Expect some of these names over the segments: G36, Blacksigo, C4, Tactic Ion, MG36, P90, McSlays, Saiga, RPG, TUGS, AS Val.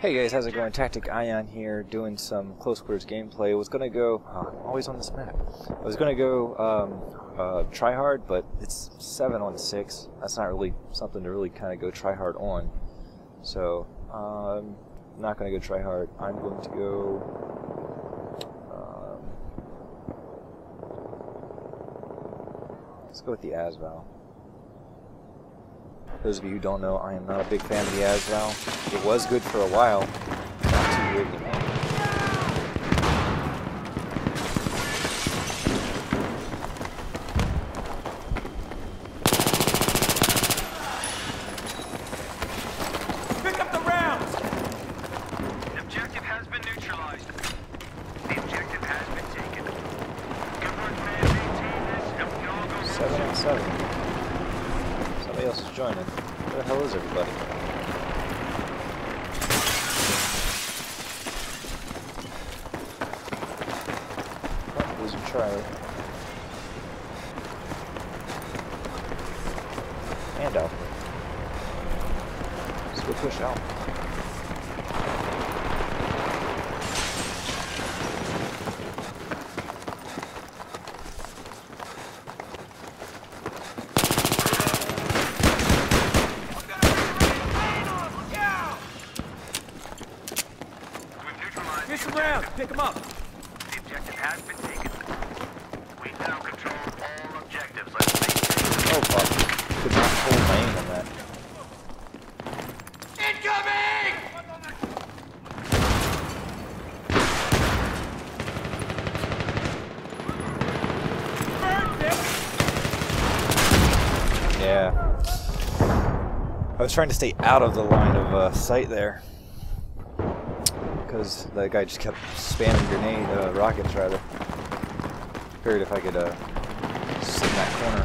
Hey guys, how's it going? Tactic Ion here, doing some close quarters gameplay. I was gonna go try hard, but it's 7 on 6. That's not really something to really kind of go try hard on. So I'm not gonna go try hard. I'm going to go. Let's go with the AS Val. Those of you who don't know, I am not a big fan of the AS Val. It was good for a while, not too good anymore. Pick up the rounds! The objective has been neutralized. The objective has been taken. Government man, maintain this and we can all go 7 on 7. Else is joining. Where the hell is everybody? Oh, losing Charlie. And out. Let's go push out. Pick them up! The objective has been taken. We now control all objectives. Let's take. Oh fuck. Could not hold my aim on that. Incoming! Yeah. I was trying to stay out of the line of sight there. Because that guy just kept spamming grenade rockets, rather. Figured if I could sit in that corner.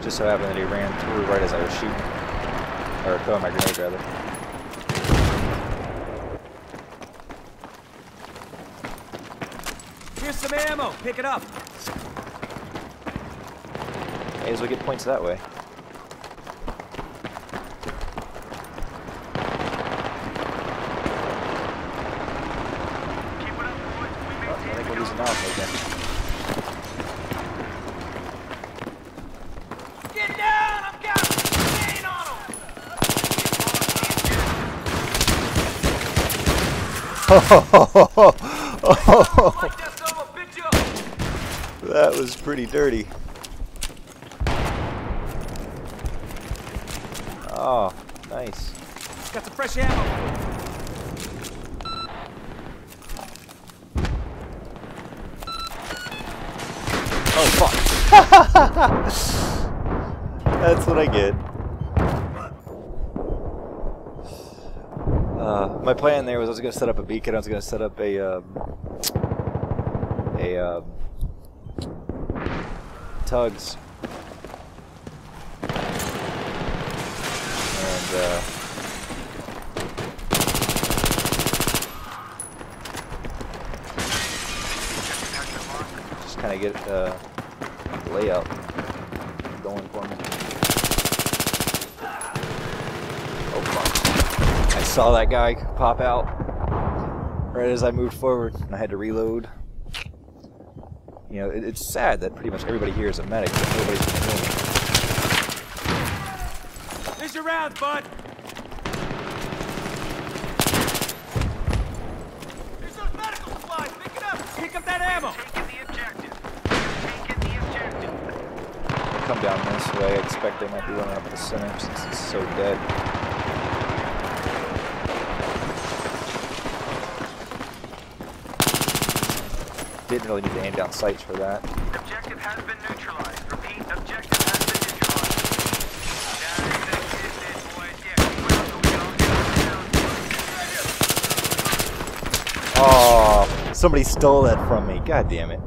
Just so happened that he ran through right as I was shooting, or throwing my grenade, rather. Here's some ammo. Pick it up. May as well get points that way. Get down! I'm got a on him! That was pretty dirty. Oh, nice. Got some fresh ammo. Oh fuck! That's what I get. My plan there was I was gonna set up a beacon. I was gonna set up a TUGS, and just kind of get the layout going for me. Oh fuck. I saw that guy pop out right as I moved forward and I had to reload. You know, it's sad that pretty much everybody here is a medic, but nobody's in the building. Here's your round, bud! Here's those medical supplies! Pick it up! Pick up that ammo! Come down this way. I expect they might be running up the center since it's so dead. Didn't really need to aim down sights for that. Objective has been neutralized. Repeat, objective has been neutralized. Oh, somebody stole that from me. God damn it.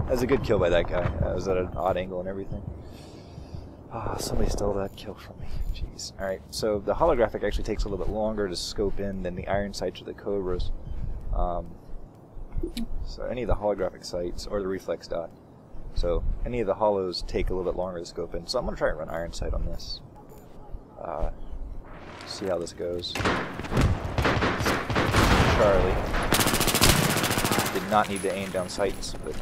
That was a good kill by that guy. I was at an odd angle and everything. Ah, oh, somebody stole that kill from me. Jeez. Alright, so the holographic actually takes a little bit longer to scope in than the iron sights or the cobras. So any of the holographic sights or the reflex dot. So any of the hollows take a little bit longer to scope in. So I'm going to try and run iron sight on this. See how this goes. do not need to aim down sights, but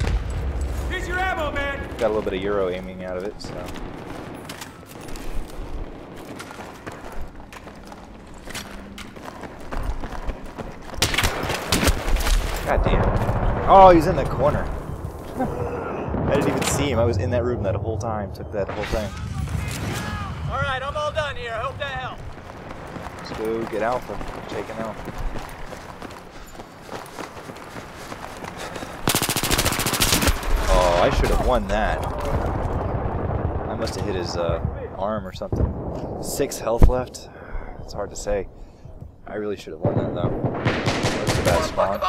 here's your ammo, man. Got a little bit of Euro aiming out of it, so. God damn. Oh, he's in the corner. I didn't even see him. I was in that room that whole time. Took that whole thing. Alright, I'm all done here. I hope that helped. Let's go get Alpha. Taking Alpha. Oh, I should have won that. I must have hit his arm or something. 6 health left. It's hard to say. I really should have won that though. That's a bad spawn.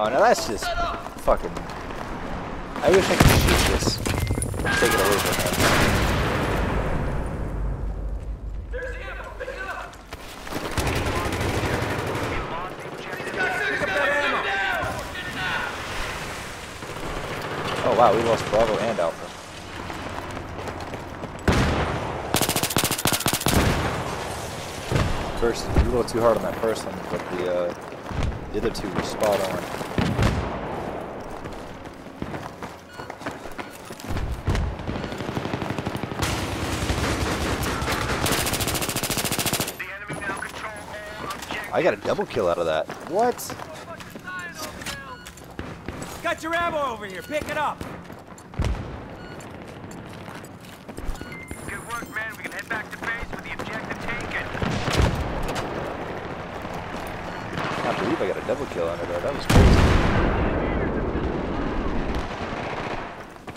Oh, now that's just fucking... I wish I could shoot this. Take it away from him. There's the ammo! Pick it up! Oh wow, we lost Bravo and Alpha. First, we were a little too hard on that first one, but the other two were spot on. I got a double kill out of that. What? Got your ammo over here. Pick it up. Good work, man. We can head back to base with the objective taken. I can't believe I got a double kill out of that. That was crazy.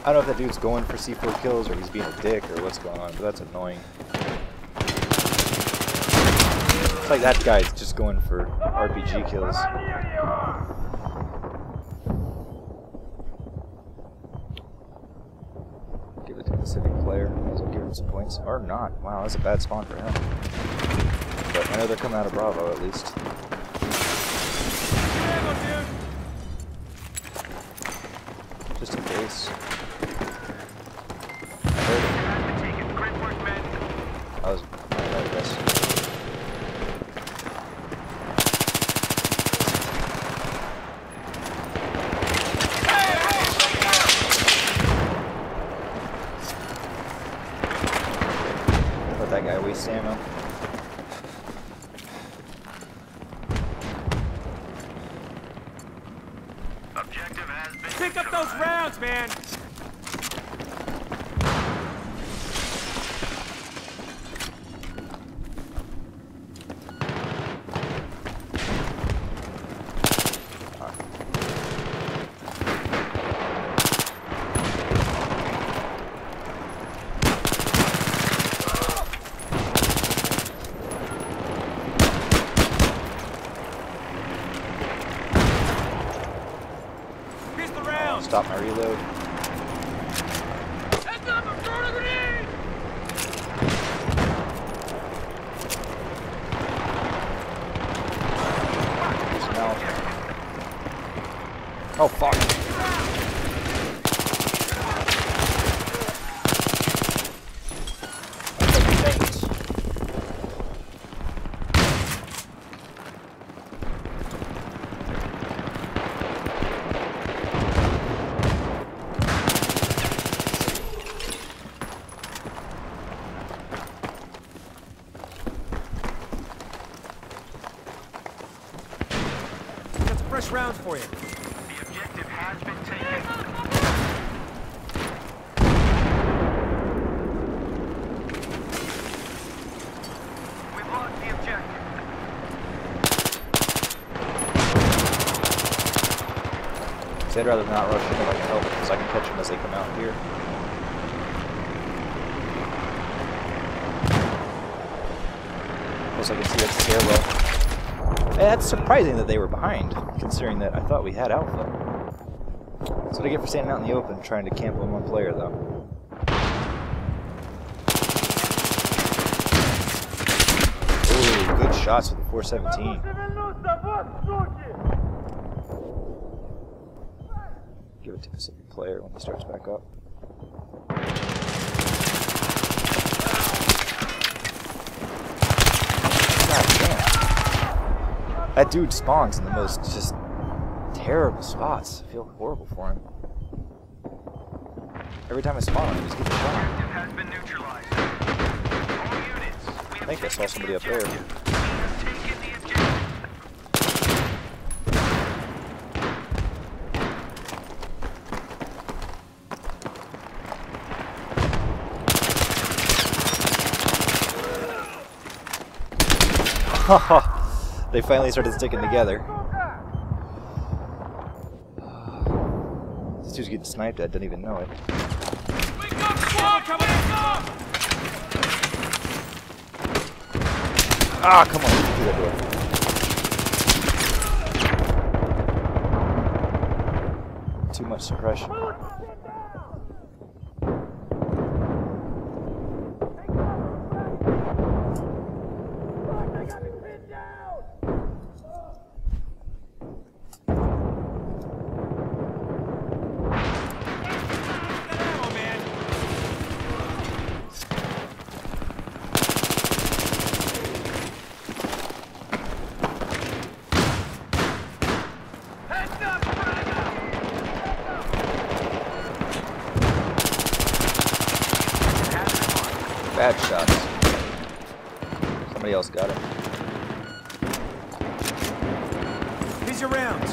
I don't know if that dude's going for C4 kills or he's being a dick or what's going on, but that's annoying. Like that guy's just going for RPG kills. Give it to the Civic player. Might as well give him some points. Or not. Wow, that's a bad spawn for him. But I know they're coming out of Bravo at least. Just in case. I heard him. I was right, I guess. Ammo. Objective has been pick up those rounds, man. Stop my reload. Heads up, I'm throwing a grenade! Oh fuck. Rounds for you. The objective has been taken. We've lost the objective. I'd rather not rush into my help because I can catch them as they come out here. Plus I can see that stairwell. And that's surprising that they were behind, considering that I thought we had outflow. That's what I get for standing out in the open trying to camp on one player though. Shots with the 417. Give it to Pacific player when he starts back up. God damn. That dude spawns in the most just terrible spots. I feel horrible for him. Every time I spawn, I just get shot. I think I saw somebody up there. They finally started sticking together. This dude's getting sniped at, doesn't even know it. Ah, come on. Too much suppression. Bad shots. Somebody else got it. These are rounds.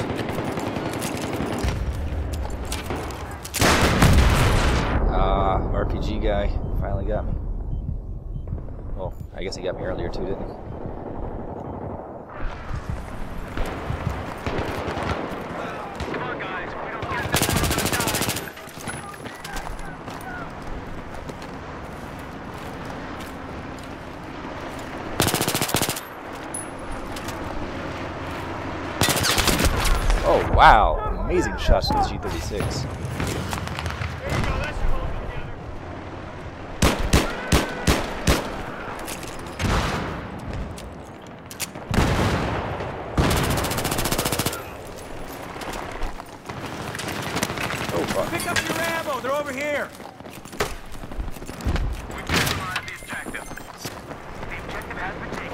Ah, RPG guy finally got me. Well, I guess he got me earlier too, didn't he? Wow, amazing shots with the G36. Oh, fuck. Pick up your ammo, they're over here. We can't rely on the objective. The objective has been taken.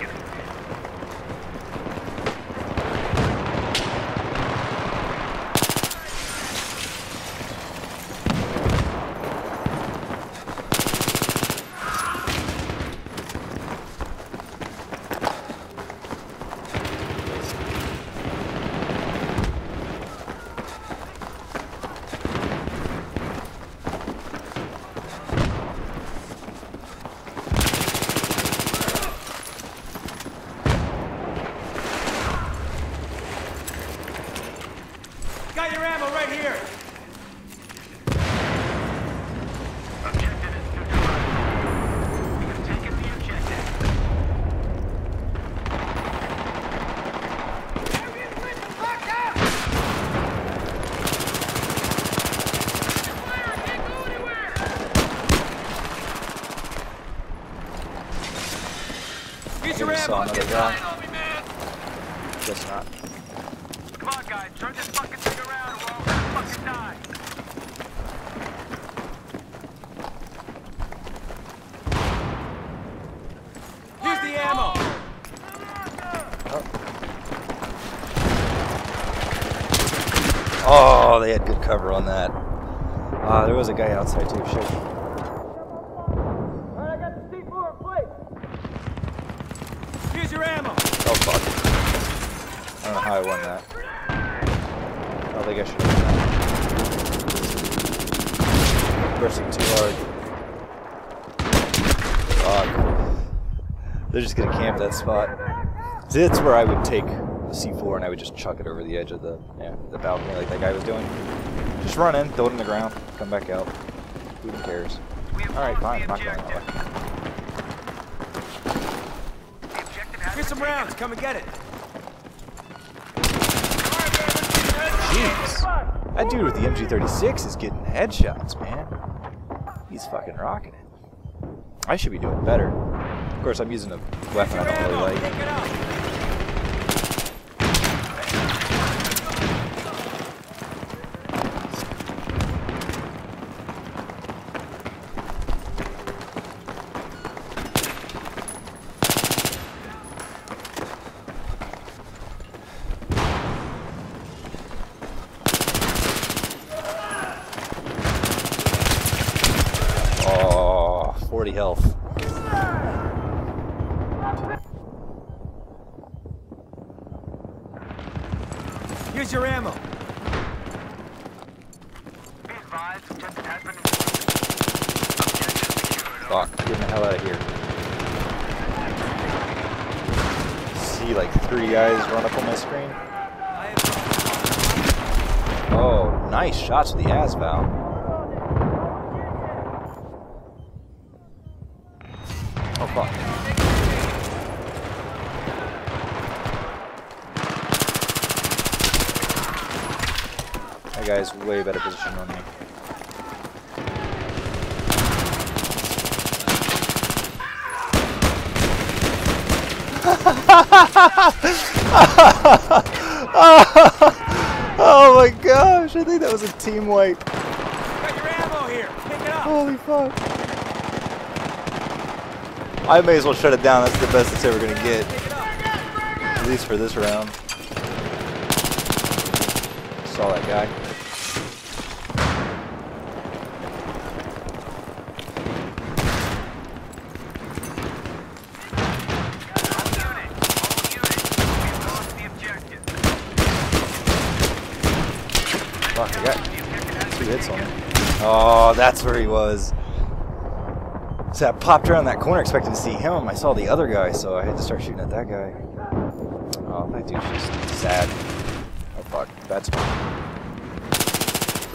Got your ammo right here. Objective is neutralized. We have taken the objective. Get your ammo. Get behind on me, man. Guess not. Come on, guys. Turn this fucking thing around or we'll all fucking die. Here's the ammo. Oh, they had good cover on that. Ah, there was a guy outside too. Shit. All right, I got the C4 plate. Here's your ammo. Oh, fuck. I don't know how I won that. I think I should have done that. Pressing too hard. Fuck. They're just gonna camp that spot. See, that's where I would take a C4 and I would just chuck it over the edge of the balcony like that guy was doing. Just run in, throw it in the ground, come back out. Who even cares? Alright, fine, not going that way. Get some rounds, come and get it! Jeez! That dude with the MG36 is getting headshots, man. He's fucking rocking it. I should be doing better. Of course, I'm using a weapon I don't really like. Oh, 40 health. Here's your ammo. Fuck, get the hell out of here. See like three guys run up on my screen. Oh, nice shots with the AS Val. Oh fuck. That guy's way better position than me. Oh my gosh, I think that was a team wipe. Got your ammo here. Pick it up. Holy fuck. I may as well shut it down, that's the best it's ever gonna get. At least for this round. Saw that guy. Fuck, I got two hits on him. Oh, that's where he was. So I popped around that corner expecting to see him. I saw the other guy, so I had to start shooting at that guy. Oh, that dude's just sad. Oh, fuck. That's for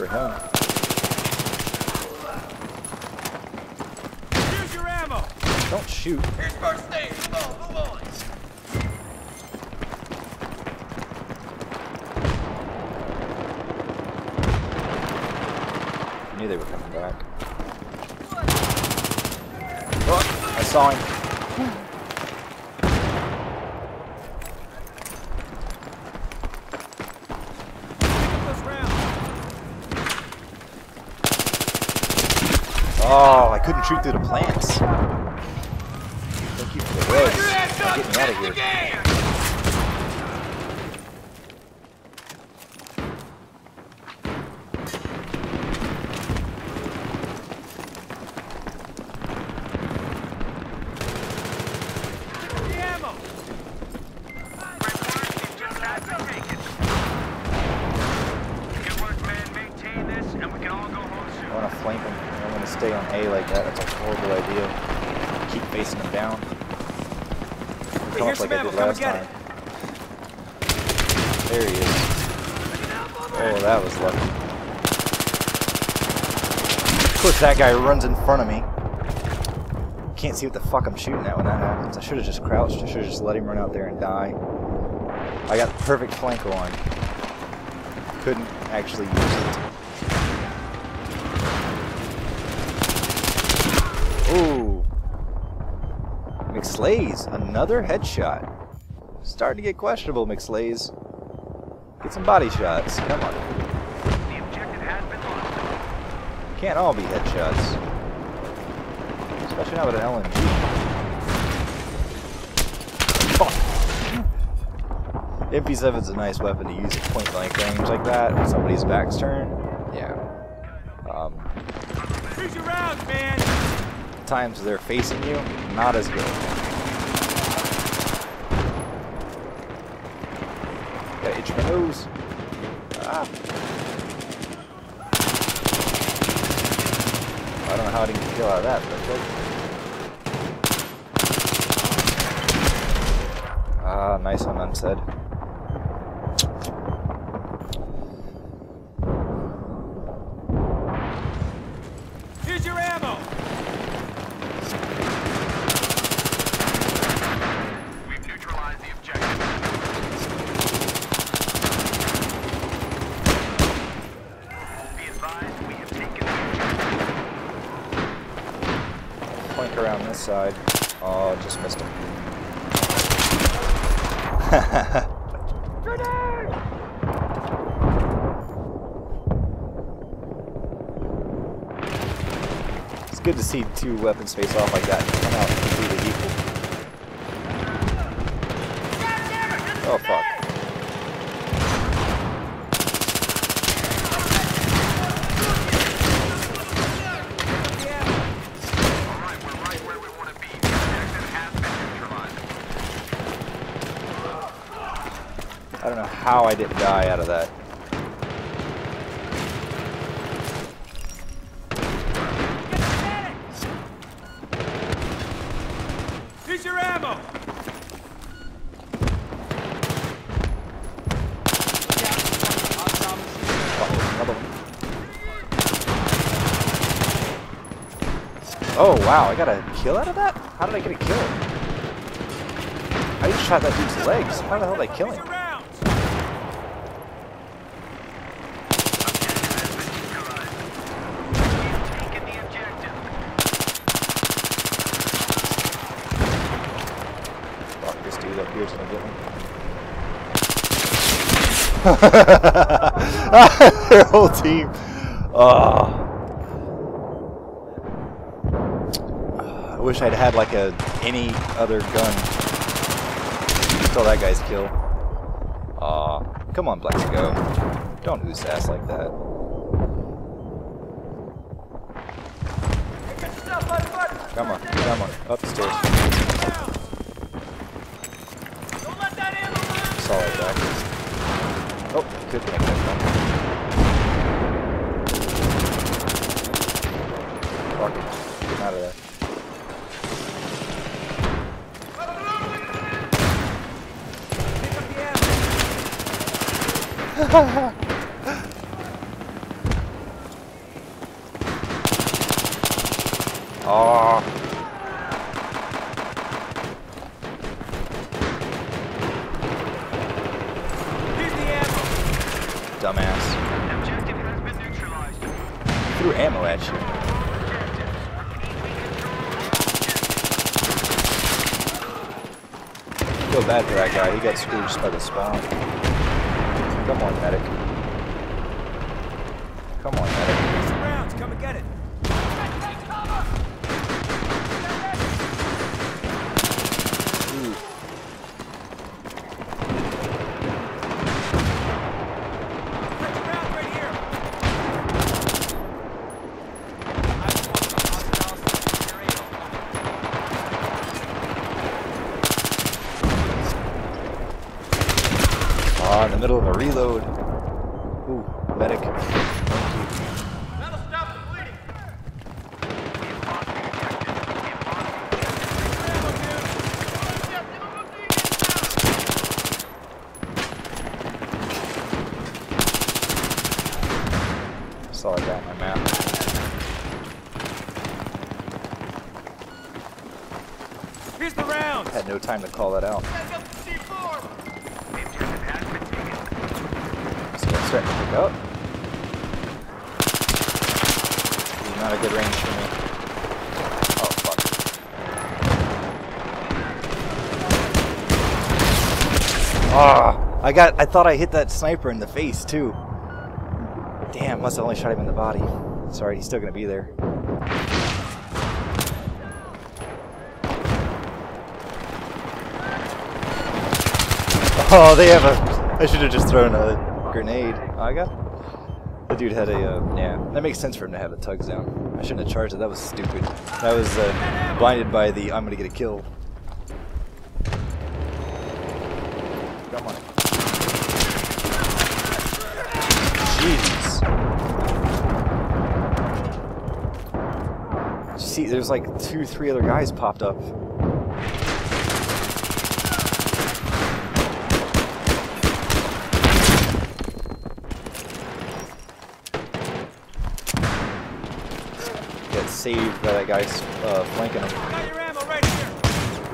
him. Here's your ammo! Don't shoot. Here's first aid. Move on, move on. I knew they were coming back. Oh, I saw him. Oh, I couldn't shoot through the plants. Thank you for the res. I'm getting out of here. Stay on A like that, that's a horrible idea. Keep facing them down. Come up like I did last time. There he is. Oh, that was lucky. Of course that guy runs in front of me. Can't see what the fuck I'm shooting at when that happens. I should have just crouched. I should have just let him run out there and die. I got the perfect flank on. Couldn't actually use it. Ooh. McSlays, another headshot. Starting to get questionable, McSlays. Get some body shots. Come on. The objective has been lost. Can't all be headshots. Especially not with an LMG. Fuck. MP7's a nice weapon to use at point blank range like that when somebody's back's turned. Yeah. Here's your rounds, man! Times they're facing you, not as good. Gotta itch my nose. Ah. I don't know how I didn't get a kill out of that, but okay. Ah, nice one unsaid. the side. Oh, just missed him. It's good to see two weapons face off like that and come out completely equal. Oh fuck. I don't know how I didn't die out of that. Here's your ammo. Oh wow! I got a kill out of that? How did I get a kill? I just shot that dude's legs. How the hell did I kill him? Their whole team. Oh. I wish I'd had like a any other gun. Still that guy's kill. Aw, oh, come on, Blacksigo. Don't ooze ass like that. Come on, come on, upstairs. Don't let that in. Solid backwards. Oh, good thing I got one. Fuck it. Get out of there. Oh. Dumbass. Objective has been neutralized. Threw ammo at you. I feel bad for that guy. He got screwed just by the spawn. Come on, medic. Come on, medic. Some rounds. Come and get it. In the middle of a reload. Ooh, medic. That'll stop the bleeding. Saw it down my map. Here's the round. Had no time to call that out. C4. Starting to pick up. Not a good range for me. Oh fuck. Ah, I thought I hit that sniper in the face too. Damn, must have only shot him in the body. Sorry, he's still gonna be there. Oh, they have a. I should have just thrown a. Grenade. Saiga? The dude had a, yeah. That makes sense for him to have a TUGS down. I shouldn't have charged it. That was stupid. That was blinded by the I'm gonna get a kill. Come on. Jeez. See, there's like two, three other guys popped up. Saved by that guy's flanking him. Got your ammo right here.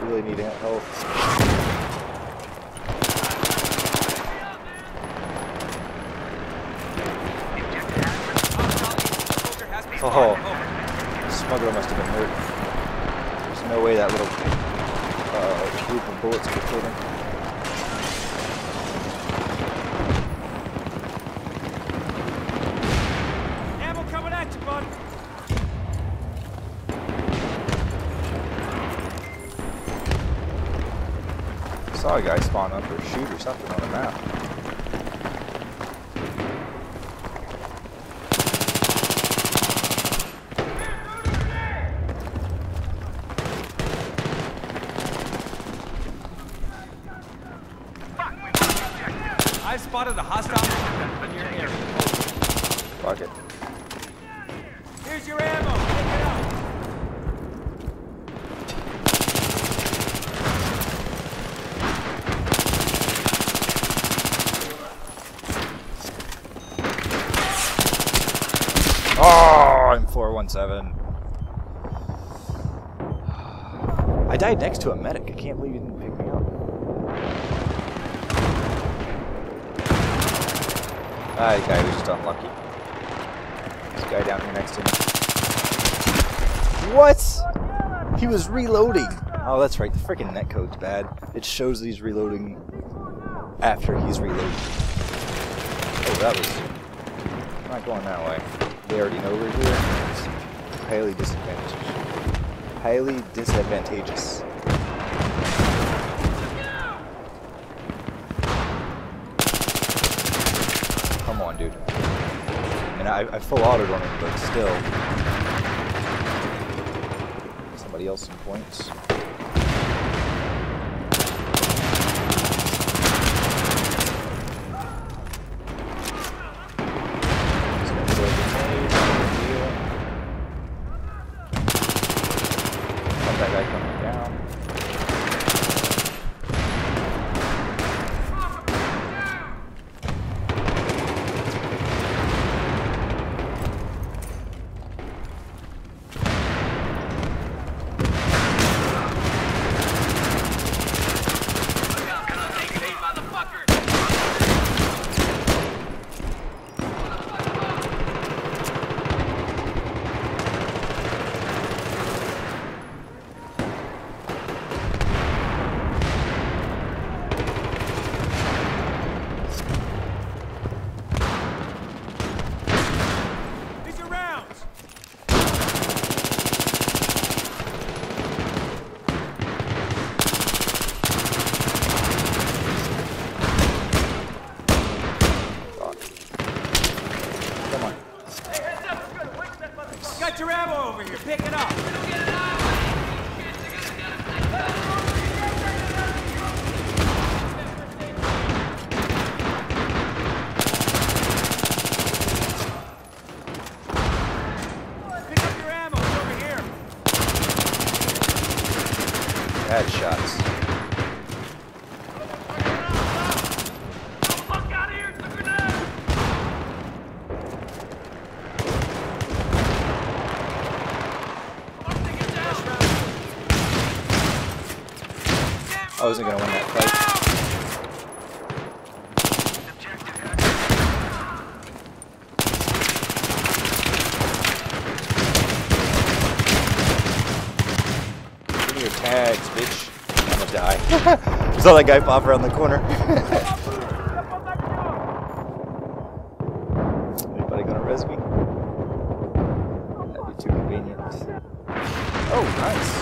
Really need help. Oh, smuggler must have been hurt. There's no way that little group of bullets could hit him. I saw a guy spawn up or shoot or something on the map. I've spotted a hostile in your area. Fuck it. Here's your ammo. Take it out. Oh, I'm 417. I died next to a medic. I can't believe you didn't pick me up. Ah, the guy was just unlucky. This guy down here next to me. What? He was reloading. Oh, that's right. The freaking netcode's bad. It shows that he's reloading after he's reloading. Oh, that was... I'm not going that way. They already know we're here. It's highly disadvantageous. Highly disadvantageous. Come on, dude. And I full autoed on him, but still. Somebody else some points. I wasn't gonna win that fight. Give me your tags, bitch. I'm gonna die. I saw that guy pop around the corner. Anybody gonna res me? That'd be too convenient. Oh, nice.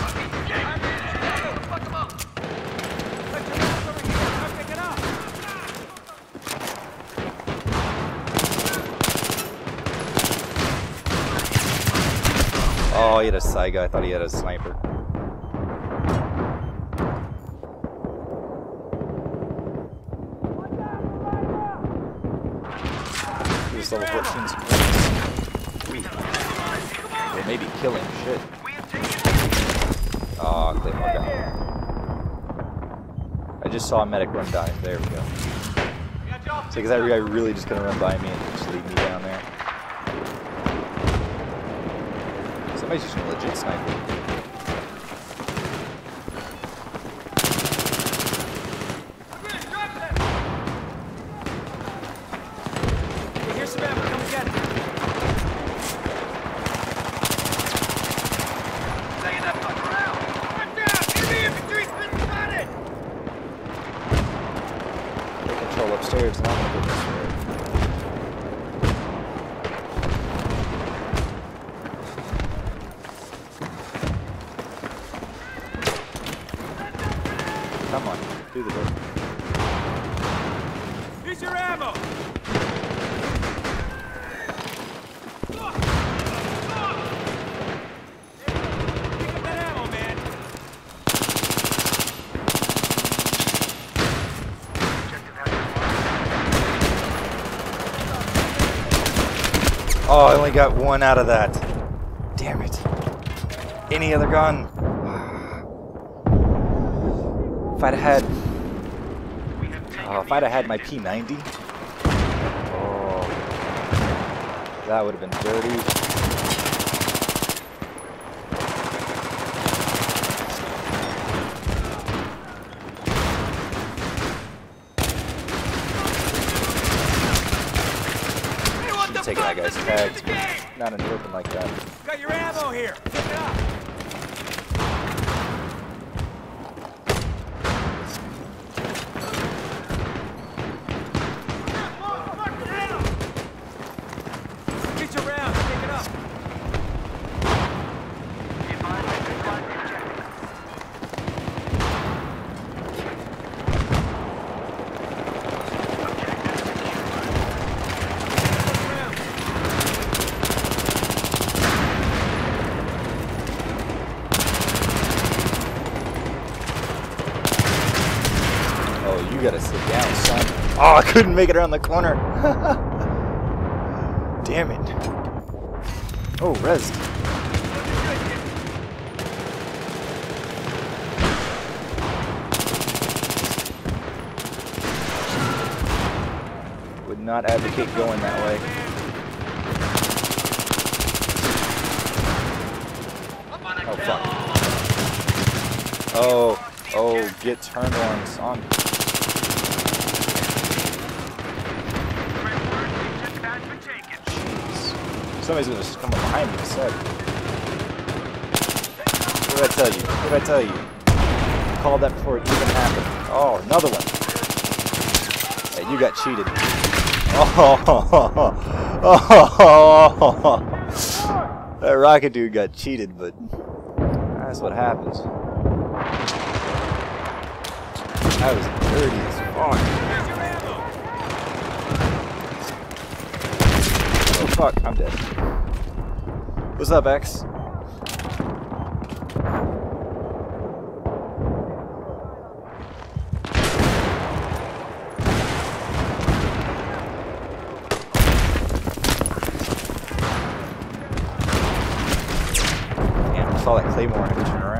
Oh, he had a Saiga. I thought he had a sniper. He was level 14 suppressed. They may be killing shit. Aw, oh, Claymore down. I just saw a medic run by. There we go. So is that guy really just gonna run by me and just leave me down there? Somebody's just a legit sniper. Hey, here's some ammo. Come and get it. Stay in that fucking round. upstairs and I'm gonna go this way. Come on, do the door. Here's your ammo! Oh, I only got one out of that. Damn it. Any other gun? If I'd had... Oh, if I'd have had my P90... Oh... That would have been dirty. Take that guy's tags, but not an open like that. Got your ammo here. Pick it up. Reach around, pick it up. You gotta sit down, son. Oh, I couldn't make it around the corner. Damn it. Oh, res. Would not advocate going that way. Oh, fuck. Oh, get turned on, son. Somebody's gonna just come up behind me and say, what did I tell you? What did I tell you? Called that before it even happened. Oh, another one. Hey, you got cheated. Oh. That rocket dude got cheated, but that's what happens. That was dirty as fuck. Fuck, I'm dead. What's up, X? Damn, I saw that claymore and I could turn around.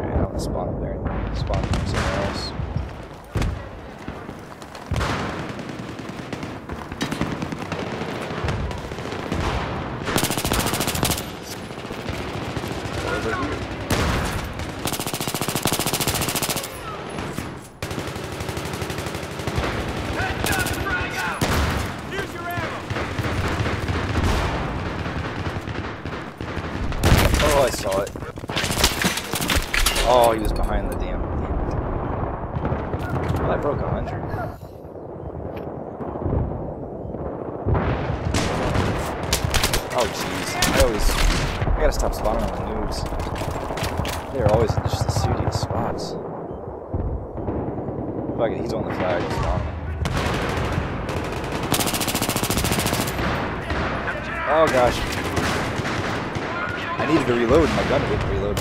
Alright, I'll spawn up there and spawn from somewhere else. Oh, I saw it. Oh, he was behind the damn. Well, I broke 100. Oh, jeez. I gotta stop spawning on the noobs. They're always in just the studious spots. Fuck it, he's on the flag. He's spawning. Oh, gosh. I needed to reload, my gun wouldn't reload.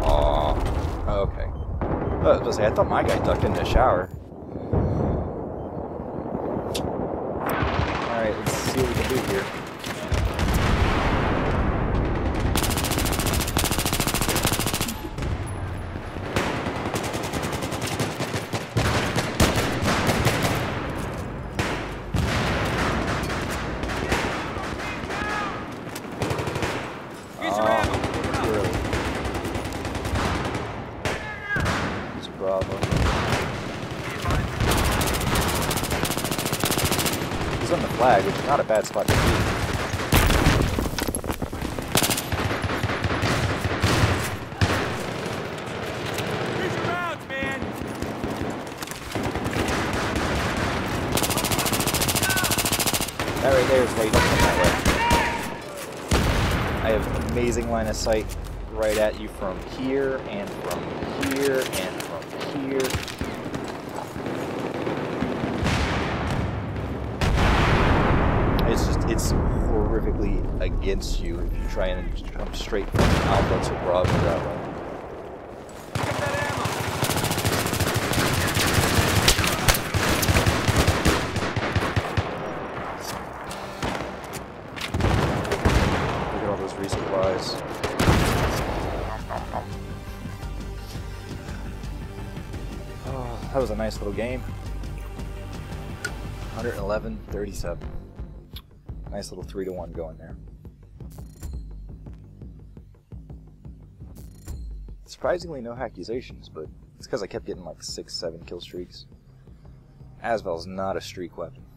Aww. Okay. I was gonna say, I thought my guy ducked into a shower. Alright, let's see what we can do here. He's on the flag, which is not a bad spot to be. why you don't come that way. I have amazing line of sight right at you from here, and from here, and from here. It's horrifically against you if you try and jump straight from outlets or broads that way. Look at all those resupplies. Oh, that was a nice little game. 111-37. Nice little 3-to-1 going there. Surprisingly, no accusations, but it's because I kept getting like 6-7 kill streaks. AS Val's not a streak weapon.